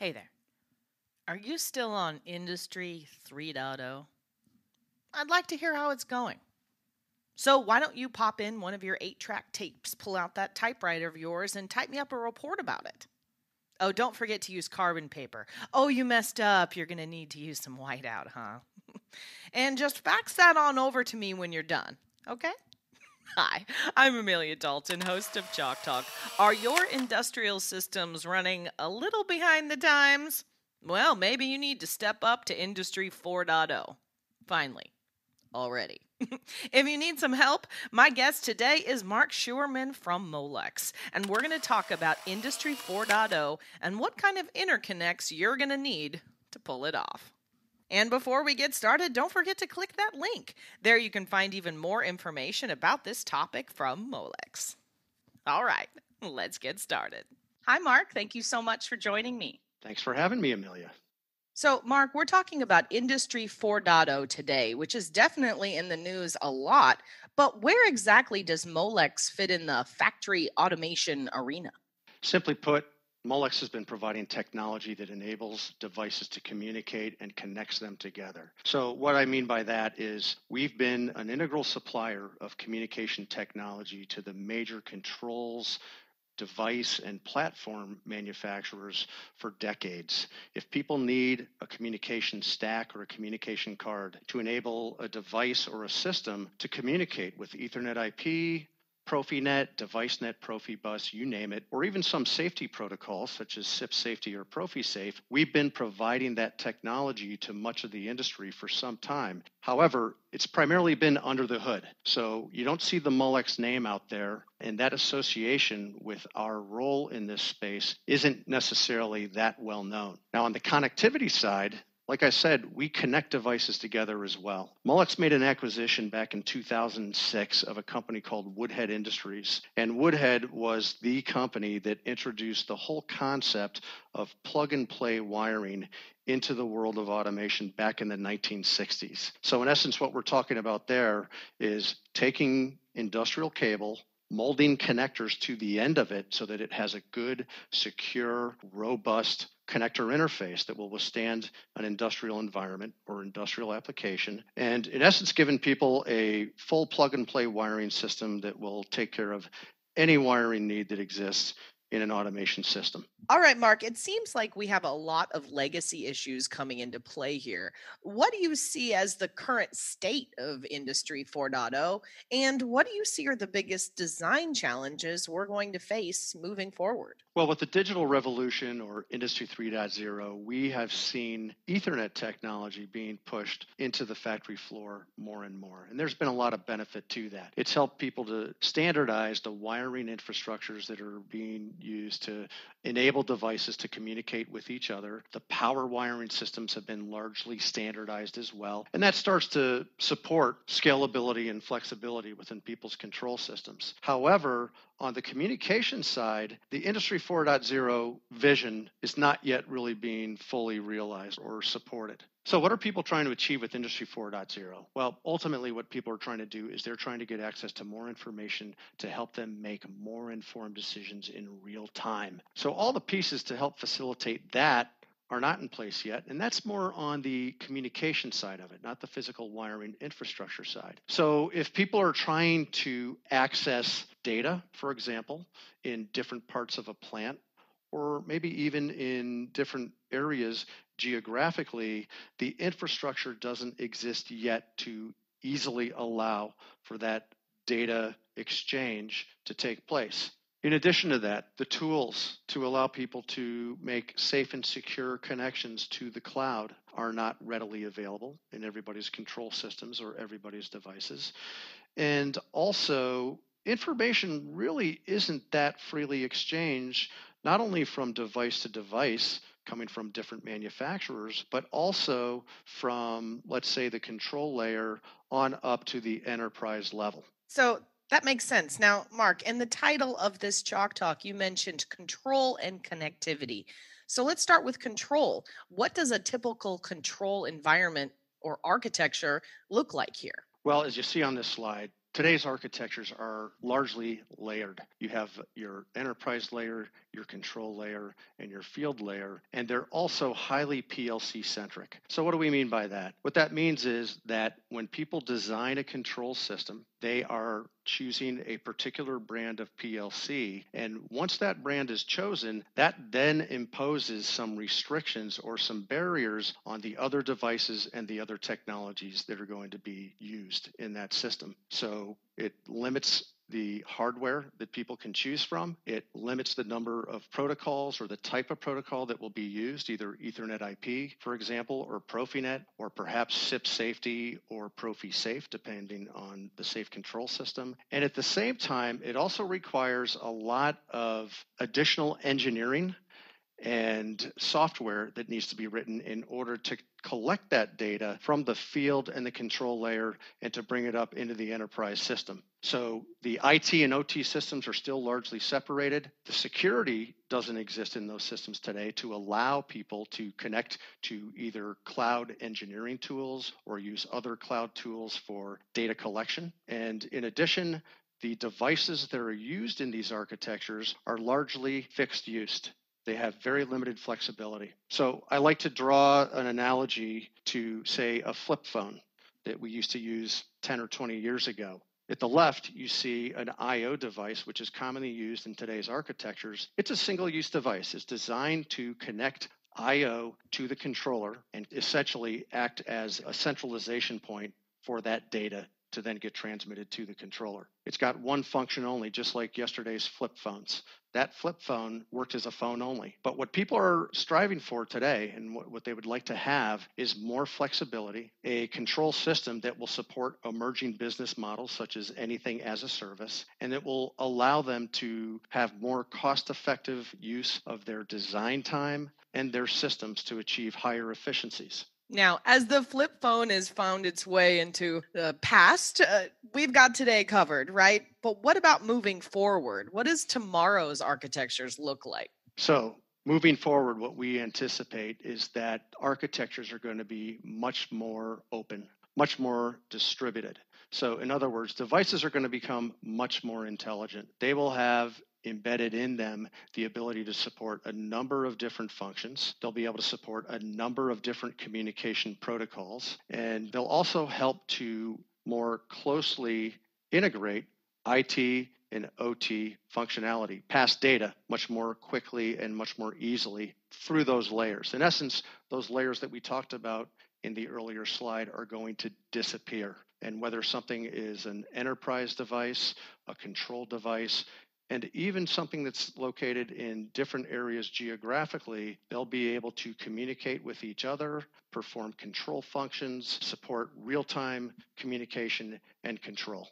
Hey there. Are you still on Industry 3.0? I'd like to hear how it's going. So why don't you pop in one of your 8-track tapes, pull out that typewriter of yours, and type me up a report about it. Oh, don't forget to use carbon paper. Oh, you messed up. You're going to need to use some whiteout, huh? And just fax that on over to me when you're done, okay? Hi, I'm Amelia Dalton, host of Chalk Talk. Are your industrial systems running a little behind the times? Well, maybe you need to step up to Industry 4.0. Finally. Already. If you need some help, my guest today is Mark Schuerman from Molex, and we're going to talk about Industry 4.0 and what kind of interconnects you're going to need to pull it off. And before we get started, don't forget to click that link. There you can find even more information about this topic from Molex. All right, let's get started. Hi, Mark. Thank you so much for joining me. Thanks for having me, Amelia. So, Mark, we're talking about Industry 4.0 today, which is definitely in the news a lot. But where exactly does Molex fit in the factory automation arena? Simply put, Molex has been providing technology that enables devices to communicate and connects them together. So what I mean by that is we've been an integral supplier of communication technology to the major controls, device, and platform manufacturers for decades. If people need a communication stack or a communication card to enable a device or a system to communicate with Ethernet IP, Profinet, DeviceNet, Profibus, you name it, or even some safety protocols such as CIP Safety or ProfiSafe, we've been providing that technology to much of the industry for some time. However, it's primarily been under the hood. So you don't see the Molex name out there, and that association with our role in this space isn't necessarily that well known. Now, on the connectivity side, like I said, we connect devices together as well. Molex made an acquisition back in 2006 of a company called Woodhead Industries. And Woodhead was the company that introduced the whole concept of plug-and-play wiring into the world of automation back in the 1960s. So in essence, what we're talking about there is taking industrial cable, molding connectors to the end of it so that it has a good, secure, robust connector interface that will withstand an industrial environment or industrial application, and in essence giving people a full plug-and-play wiring system that will take care of any wiring need that exists in an automation system. All right, Mark, it seems like we have a lot of legacy issues coming into play here. What do you see as the current state of Industry 4.0, and what do you see are the biggest design challenges we're going to face moving forward? Well, with the digital revolution or Industry 3.0, we have seen Ethernet technology being pushed into the factory floor more and more, and there's been a lot of benefit to that. It's helped people to standardize the wiring infrastructures that are being used to enable devices to communicate with each other. The power wiring systems have been largely standardized as well. And that starts to support scalability and flexibility within people's control systems. However, on the communication side, the Industry 4.0 vision is not yet really being fully realized or supported. So what are people trying to achieve with Industry 4.0? Well, ultimately what people are trying to do is they're trying to get access to more information to help them make more informed decisions in real time. So all the pieces to help facilitate that are not in place yet, and that's more on the communication side of it, not the physical wiring infrastructure side. So if people are trying to access data, for example, in different parts of a plant, or maybe even in different areas geographically, the infrastructure doesn't exist yet to easily allow for that data exchange to take place. In addition to that, the tools to allow people to make safe and secure connections to the cloud are not readily available in everybody's control systems or everybody's devices. And also, information really isn't that freely exchanged, not only from device to device, coming from different manufacturers, but also from, let's say, the control layer on up to the enterprise level. So that makes sense. Now, Mark, in the title of this Chalk Talk, you mentioned control and connectivity. So let's start with control. What does a typical control environment or architecture look like here? Well, as you see on this slide, Today's architectures are largely layered. You have your enterprise layer, your control layer, and your field layer, and they're also highly PLC-centric. So what do we mean by that? What that means is that when people design a control system, they are choosing a particular brand of PLC, and once that brand is chosen, that then imposes some restrictions or some barriers on the other devices and the other technologies that are going to be used in that system. So it limits the hardware that people can choose from. It limits the number of protocols or the type of protocol that will be used, either Ethernet IP, for example, or Profinet, or perhaps CIP Safety or ProfiSafe, depending on the safe control system. And at the same time, it also requires a lot of additional engineering and software that needs to be written in order to collect that data from the field and the control layer and to bring it up into the enterprise system. So the IT and OT systems are still largely separated. The security doesn't exist in those systems today to allow people to connect to either cloud engineering tools or use other cloud tools for data collection. And in addition, the devices that are used in these architectures are largely fixed use. They have very limited flexibility. So I like to draw an analogy to, say, a flip phone that we used to use 10 or 20 years ago. At the left, you see an IO device, which is commonly used in today's architectures. It's a single-use device. It's designed to connect IO to the controller and essentially act as a centralization point for that data to then get transmitted to the controller. It's got one function only, just like yesterday's flip phones. That flip phone worked as a phone only. But what people are striving for today and what they would like to have is more flexibility, a control system that will support emerging business models such as anything as a service, and that will allow them to have more cost-effective use of their design time and their systems to achieve higher efficiencies. Now, as the flip phone has found its way into the past, we've got today covered, right? But what about moving forward? What does tomorrow's architectures look like? So moving forward, what we anticipate is that architectures are going to be much more open, much more distributed. So in other words, devices are going to become much more intelligent. They will have embedded in them the ability to support a number of different functions. They'll be able to support a number of different communication protocols, and they'll also help to more closely integrate IT and OT functionality, pass data much more quickly and much more easily through those layers. In essence, those layers that we talked about in the earlier slide are going to disappear. And whether something is an enterprise device, a control device, and even something that's located in different areas geographically, they'll be able to communicate with each other, perform control functions, support real-time communication and control.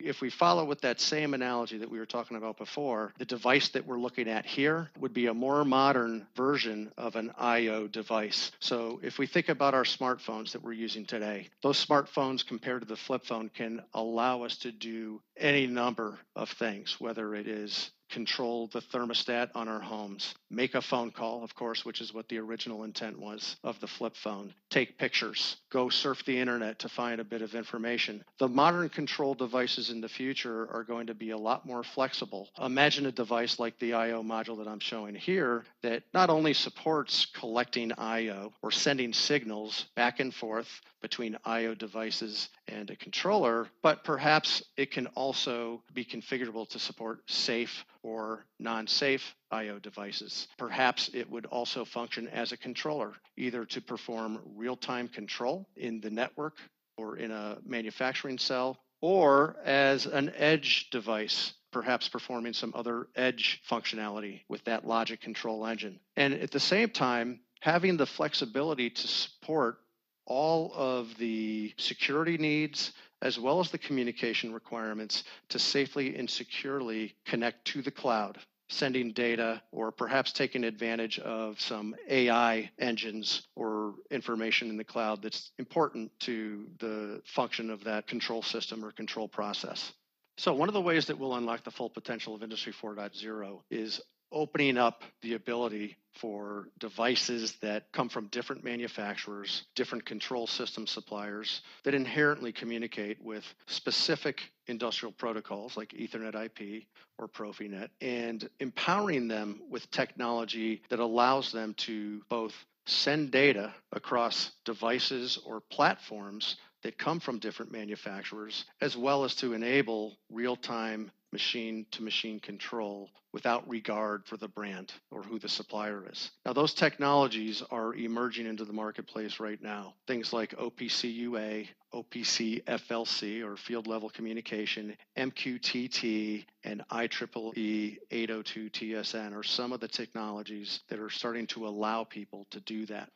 If we follow with that same analogy that we were talking about before, the device that we're looking at here would be a more modern version of an IO device. So if we think about our smartphones that we're using today, those smartphones compared to the flip phone can allow us to do any number of things, whether it is control the thermostat on our homes, make a phone call, of course, which is what the original intent was of the flip phone, take pictures, go surf the internet to find a bit of information. The modern control devices in the future are going to be a lot more flexible. Imagine a device like the IO module that I'm showing here that not only supports collecting IO or sending signals back and forth between IO devices and a controller, but perhaps it can also be configurable to support safe or non-safe IO devices. Perhaps it would also function as a controller, either to perform real-time control in the network or in a manufacturing cell, or as an edge device, perhaps performing some other edge functionality with that logic control engine. And at the same time, having the flexibility to support all of the security needs as well as the communication requirements to safely and securely connect to the cloud, sending data, or perhaps taking advantage of some AI engines or information in the cloud that's important to the function of that control system or control process. So one of the ways that we'll unlock the full potential of Industry 4.0 is opening up the ability for devices that come from different manufacturers, different control system suppliers that inherently communicate with specific industrial protocols like Ethernet IP or Profinet, and empowering them with technology that allows them to both send data across devices or platforms that come from different manufacturers, as well as to enable real-time machine-to-machine control without regard for the brand or who the supplier is. Now, those technologies are emerging into the marketplace right now. Things like OPC UA, OPC FLC, or field-level communication, MQTT, and IEEE 802TSN are some of the technologies that are starting to allow people to do that.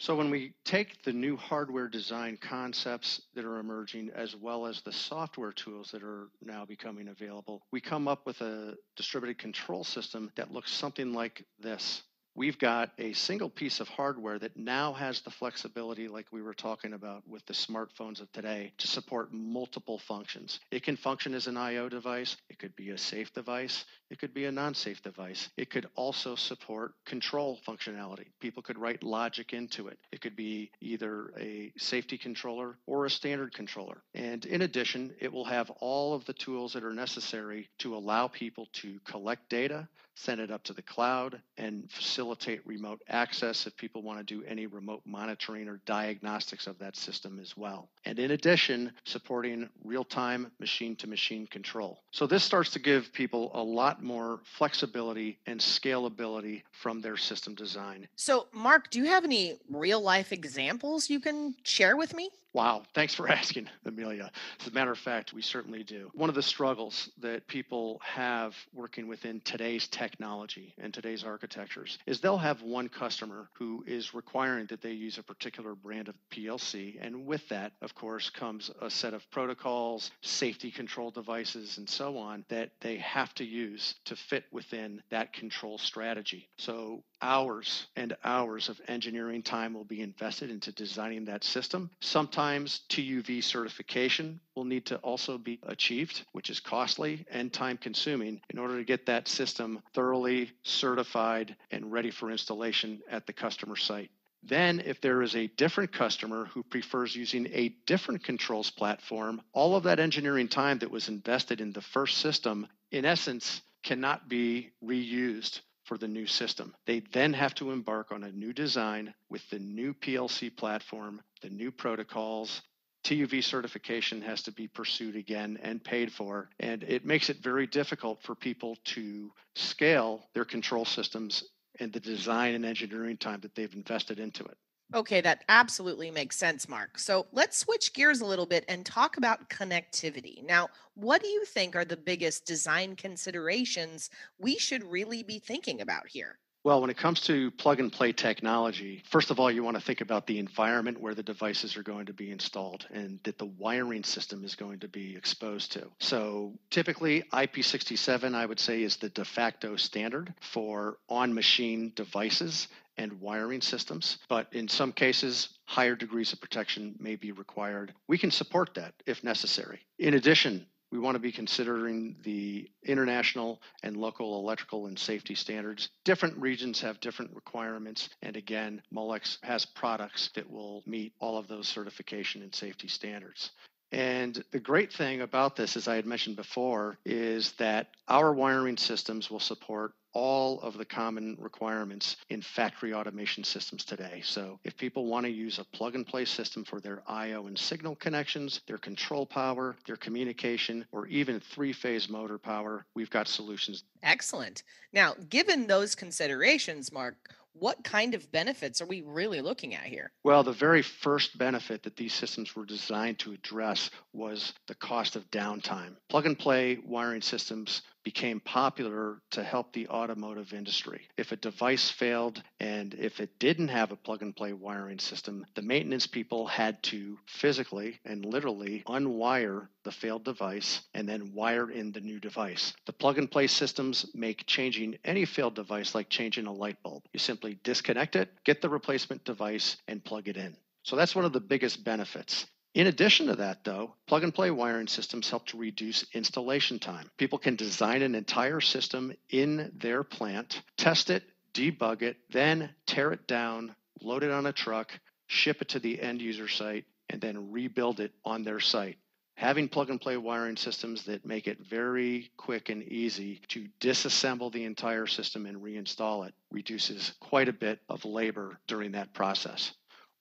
So when we take the new hardware design concepts that are emerging, as well as the software tools that are now becoming available, we come up with a distributed control system that looks something like this. We've got a single piece of hardware that now has the flexibility, like we were talking about with the smartphones of today, to support multiple functions. It can function as an IO device. It could be a safe device. It could be a non-safe device. It could also support control functionality. People could write logic into it. It could be either a safety controller or a standard controller. And in addition, it will have all of the tools that are necessary to allow people to collect data, send it up to the cloud, and facilitate remote access if people want to do any remote monitoring or diagnostics of that system as well. And in addition, supporting real-time machine-to-machine control. So this starts to give people a lot more flexibility and scalability from their system design. So Mark, do you have any real-life examples you can share with me? Wow, thanks for asking, Amelia. As a matter of fact, we certainly do. One of the struggles that people have working within today's technology and today's architectures is they'll have one customer who is requiring that they use a particular brand of PLC, and with that, of course, comes a set of protocols, safety control devices, and so on that they have to use to fit within that control strategy. So hours and hours of engineering time will be invested into designing that system. Sometimes TÜV certification will need to also be achieved, which is costly and time-consuming in order to get that system thoroughly certified and ready for installation at the customer site. Then, if there is a different customer who prefers using a different controls platform, all of that engineering time that was invested in the first system, in essence, cannot be reused for the new system. They then have to embark on a new design with the new PLC platform, the new protocols. TÜV certification has to be pursued again and paid for, and it makes it very difficult for people to scale their control systems and the design and engineering time that they've invested into it. Okay, that absolutely makes sense, Mark. So let's switch gears a little bit and talk about connectivity. Now, what do you think are the biggest design considerations we should really be thinking about here? Well, when it comes to plug-and-play technology, first of all, you want to think about the environment where the devices are going to be installed and that the wiring system is going to be exposed to. So typically, IP67, I would say, is the de facto standard for on-machine devices and wiring systems, but in some cases, higher degrees of protection may be required. We can support that if necessary. In addition, we want to be considering the international and local electrical and safety standards. Different regions have different requirements. And again, Molex has products that will meet all of those certification and safety standards. And the great thing about this, as I had mentioned before, is that our wiring systems will support all of the common requirements in factory automation systems today. So if people want to use a plug-and-play system for their IO and signal connections, their control power, their communication, or even three-phase motor power, we've got solutions. Excellent. Now, given those considerations, Mark, what kind of benefits are we really looking at here? Well, the very first benefit that these systems were designed to address was the cost of downtime. Plug-and-play wiring systems became popular to help the automotive industry. If a device failed and if it didn't have a plug-and-play wiring system, the maintenance people had to physically and literally unwire the failed device and then wire in the new device. The plug-and-play systems make changing any failed device like changing a light bulb. You simply disconnect it, get the replacement device, and plug it in. So that's one of the biggest benefits. In addition to that, though, plug-and-play wiring systems help to reduce installation time. People can design an entire system in their plant, test it, debug it, then tear it down, load it on a truck, ship it to the end-user site, and then rebuild it on their site. Having plug-and-play wiring systems that make it very quick and easy to disassemble the entire system and reinstall it reduces quite a bit of labor during that process.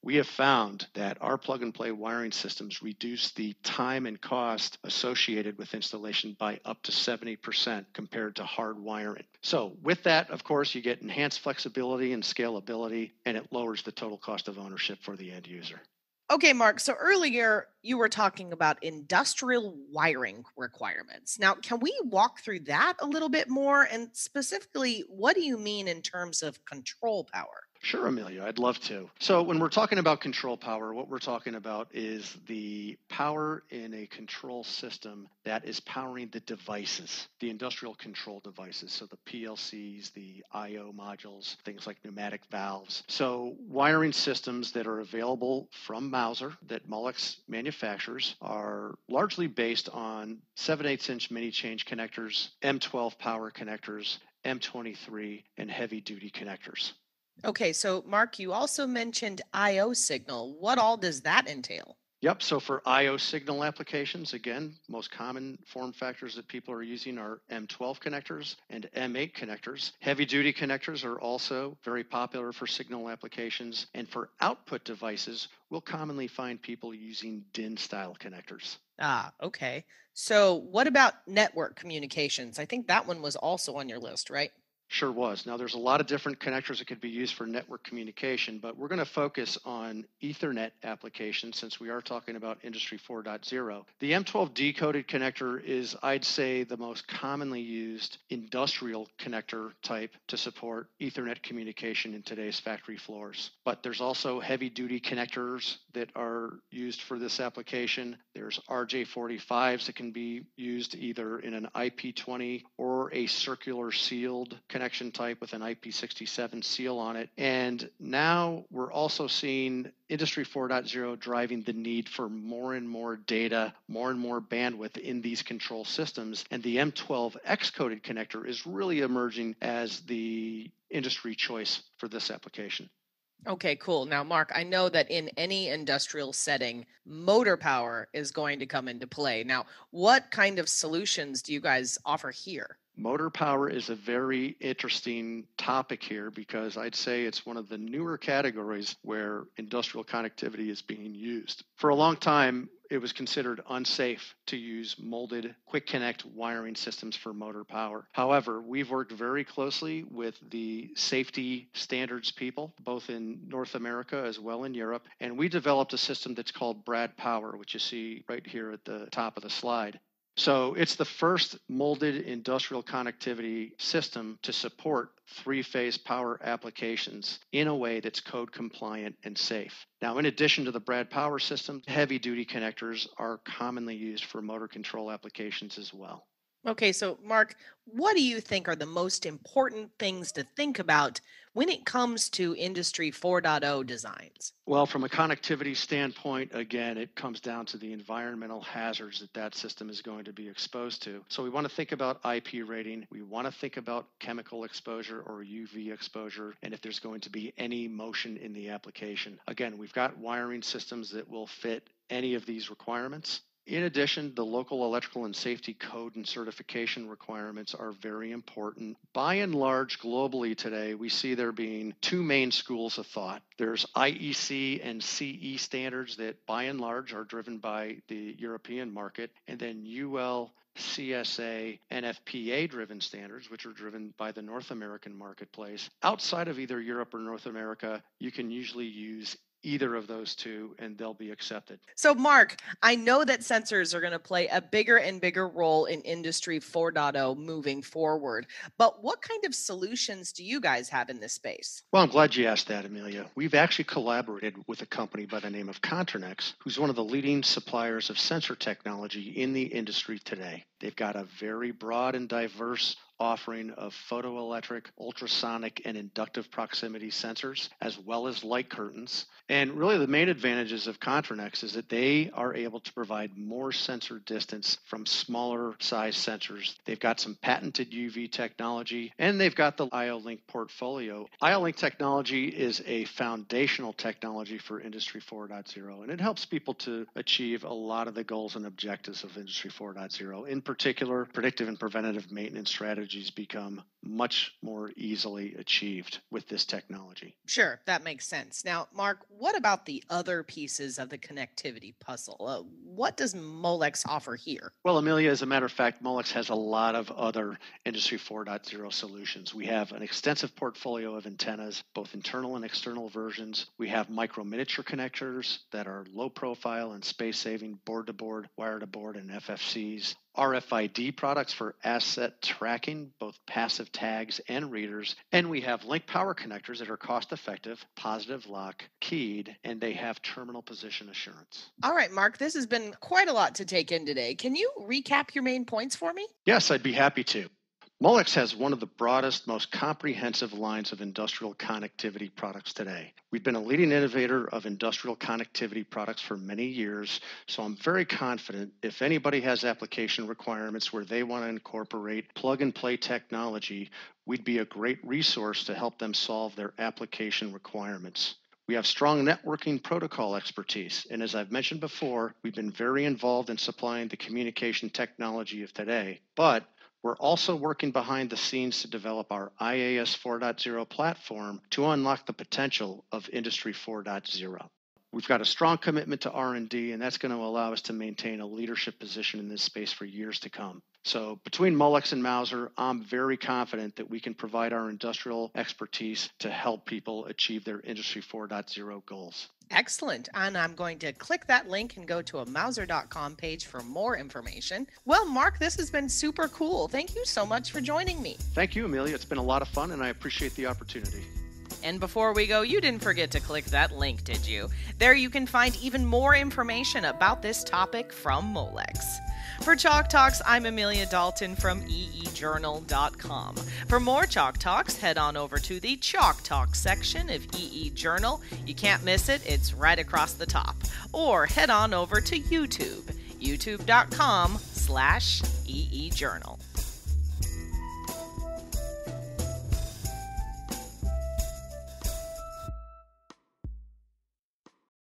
We have found that our plug-and-play wiring systems reduce the time and cost associated with installation by up to 70% compared to hard wiring. So with that, of course, you get enhanced flexibility and scalability, and it lowers the total cost of ownership for the end user. Okay, Mark, so earlier you were talking about industrial wiring requirements. Now, can we walk through that a little bit more? And specifically, what do you mean in terms of control power? Sure, Amelia, I'd love to. So when we're talking about control power, what we're talking about is the power in a control system that is powering the devices, the industrial control devices, so the PLCs, the IO modules, things like pneumatic valves. So wiring systems that are available from Mouser that Molex manufactures are largely based on 7/8-inch mini change connectors, M12 power connectors, M23, and heavy-duty connectors. Okay, so Mark, you also mentioned IO signal. What all does that entail? Yep, so for IO signal applications, again, most common form factors that people are using are M12 connectors and M8 connectors. Heavy-duty connectors are also very popular for signal applications. And for output devices, we'll commonly find people using DIN-style connectors. Ah, okay. So what about network communications? I think that one was also on your list, right? Sure was. Now, there's a lot of different connectors that could be used for network communication, but we're going to focus on Ethernet applications since we are talking about Industry 4.0. The M12 decoded connector is, I'd say, the most commonly used industrial connector type to support Ethernet communication in today's factory floors. But there's also heavy-duty connectors that are used for this application. There's RJ45s that can be used either in an IP20 or a circular sealed connection type with an IP67 seal on it. And now we're also seeing Industry 4.0 driving the need for more and more data, more and more bandwidth in these control systems. And the M12X coded connector is really emerging as the industry choice for this application. Okay, cool. Now, Mark, I know that in any industrial setting, motor power is going to come into play. Now, what kind of solutions do you guys offer here? Motor power is a very interesting topic here because I'd say it's one of the newer categories where industrial connectivity is being used. For a long time, it was considered unsafe to use molded quick connect wiring systems for motor power. However, we've worked very closely with the safety standards people, both in North America as well in Europe, and we developed a system that's called Brad Power, which you see right here at the top of the slide. So it's the first molded industrial connectivity system to support three-phase power applications in a way that's code compliant and safe. Now, in addition to the Brad Power system, heavy-duty connectors are commonly used for motor control applications as well. Okay, so Mark, what do you think are the most important things to think about when it comes to Industry 4.0 designs? Well, from a connectivity standpoint, again, it comes down to the environmental hazards that that system is going to be exposed to. So we want to think about IP rating. We want to think about chemical exposure or UV exposure, and if there's going to be any motion in the application. Again, we've got wiring systems that will fit any of these requirements. In addition, the local electrical and safety code and certification requirements are very important. By and large, globally today, we see there being two main schools of thought. There's IEC and CE standards that, by and large, are driven by the European market, and then UL, CSA, NFPA-driven standards, which are driven by the North American marketplace. Outside of either Europe or North America, you can usually use either of those two, and they'll be accepted. So, Mark, I know that sensors are going to play a bigger and bigger role in Industry 4.0 moving forward, but what kind of solutions do you guys have in this space? Well, I'm glad you asked that, Amelia. We've actually collaborated with a company by the name of Contronex, who's one of the leading suppliers of sensor technology in the industry today. They've got a very broad and diverse offering of photoelectric, ultrasonic, and inductive proximity sensors, as well as light curtains. And really the main advantages of Contronex is that they are able to provide more sensor distance from smaller size sensors. They've got some patented UV technology, and they've got the IO-Link portfolio. IO-Link technology is a foundational technology for Industry 4.0, and it helps people to achieve a lot of the goals and objectives of Industry 4.0. In particular, predictive and preventative maintenance strategies become much more easily achieved with this technology. Sure, that makes sense. Now, Mark, what about the other pieces of the connectivity puzzle? What does Molex offer here? Well, Amelia, as a matter of fact, Molex has a lot of other Industry 4.0 solutions. We have an extensive portfolio of antennas, both internal and external versions. We have micro-miniature connectors that are low profile and space-saving, board-to-board, wire-to-board, and FFCs. RFID products for asset tracking, both passive tags and readers, and we have link power connectors that are cost-effective, positive lock, keyed, and they have terminal position assurance. All right, Mark, this has been quite a lot to take in today. Can you recap your main points for me? Yes, I'd be happy to. Molex has one of the broadest, most comprehensive lines of industrial connectivity products today. We've been a leading innovator of industrial connectivity products for many years, so I'm very confident if anybody has application requirements where they want to incorporate plug-and-play technology, we'd be a great resource to help them solve their application requirements. We have strong networking protocol expertise, and as I've mentioned before, we've been very involved in supplying the communication technology of today, but we're also working behind the scenes to develop our IAS 4.0 platform to unlock the potential of Industry 4.0. We've got a strong commitment to R&D, and that's going to allow us to maintain a leadership position in this space for years to come. So between Molex and Mouser, I'm very confident that we can provide our industrial expertise to help people achieve their Industry 4.0 goals. Excellent. And I'm going to click that link and go to a Mouser.com page for more information. Well, Mark, this has been super cool. Thank you so much for joining me. Thank you, Amelia. It's been a lot of fun, and I appreciate the opportunity. And before we go, you didn't forget to click that link, did you? There you can find even more information about this topic from Molex. For Chalk Talks, I'm Amelia Dalton from eejournal.com. For more Chalk Talks, head on over to the Chalk Talk section of EE Journal. You can't miss it. It's right across the top. Or head on over to YouTube, youtube.com/eejournal.